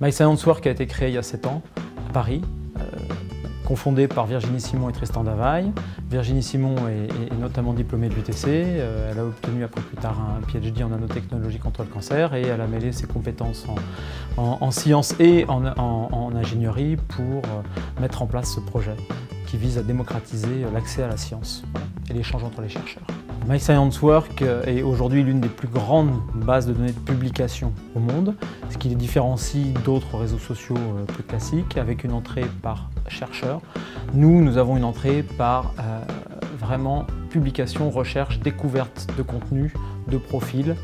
MyScienceWork a été créé il y a 7 ans à Paris, cofondé par Virginie Simon et Tristan Davaille. Virginie Simon est notamment diplômée de l'UTC, elle a obtenu après plus tard un PhD en nanotechnologie contre le cancer et elle a mêlé ses compétences en sciences et en ingénierie pour mettre en place ce projet qui vise à démocratiser l'accès à la science et l'échange entre les chercheurs. MyScienceWork est aujourd'hui l'une des plus grandes bases de données de publication au monde, ce qui les différencie d'autres réseaux sociaux plus classiques, avec une entrée par chercheur. Nous avons une entrée par vraiment publication, recherche, découverte de contenu, de profils,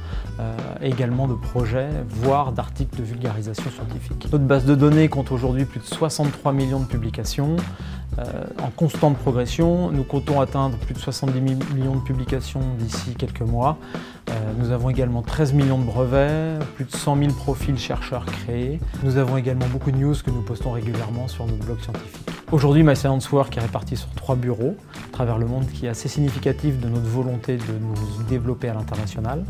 également de projets, voire d'articles de vulgarisation scientifique. Notre base de données compte aujourd'hui plus de 63 millions de publications, en constante progression. Nous comptons atteindre plus de 70 millions de publications d'ici quelques mois. Nous avons également 13 millions de brevets, plus de 100 000 profils chercheurs créés. Nous avons également beaucoup de news que nous postons régulièrement sur notre blog scientifique. Aujourd'hui, MyScienceWork est réparti sur 3 bureaux à travers le monde, qui est assez significatif de notre volonté de nous développer à l'international.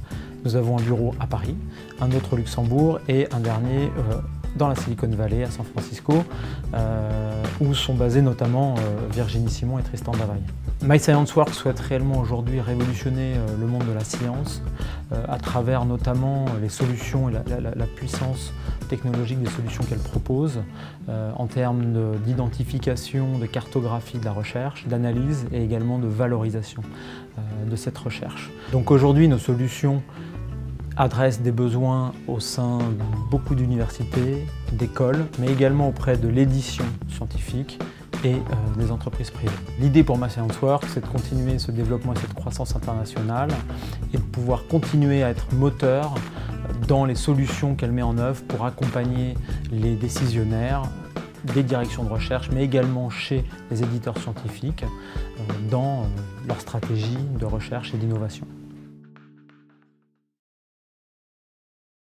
Nous avons un bureau à Paris, un autre au Luxembourg et un dernier dans la Silicon Valley, à San Francisco, où sont basés notamment Virginie Simon et Tristan Davaille. MyScienceWork souhaite réellement aujourd'hui révolutionner le monde de la science à travers notamment les solutions et la puissance technologique des solutions qu'elle propose en termes d'identification, de cartographie de la recherche, d'analyse et également de valorisation de cette recherche. Donc aujourd'hui, nos solutions adresse des besoins au sein de beaucoup d'universités, d'écoles, mais également auprès de l'édition scientifique et des entreprises privées. L'idée pour MyScienceWork, c'est de continuer ce développement et cette croissance internationale et de pouvoir continuer à être moteur dans les solutions qu'elle met en œuvre pour accompagner les décisionnaires des directions de recherche, mais également chez les éditeurs scientifiques dans leur stratégie de recherche et d'innovation.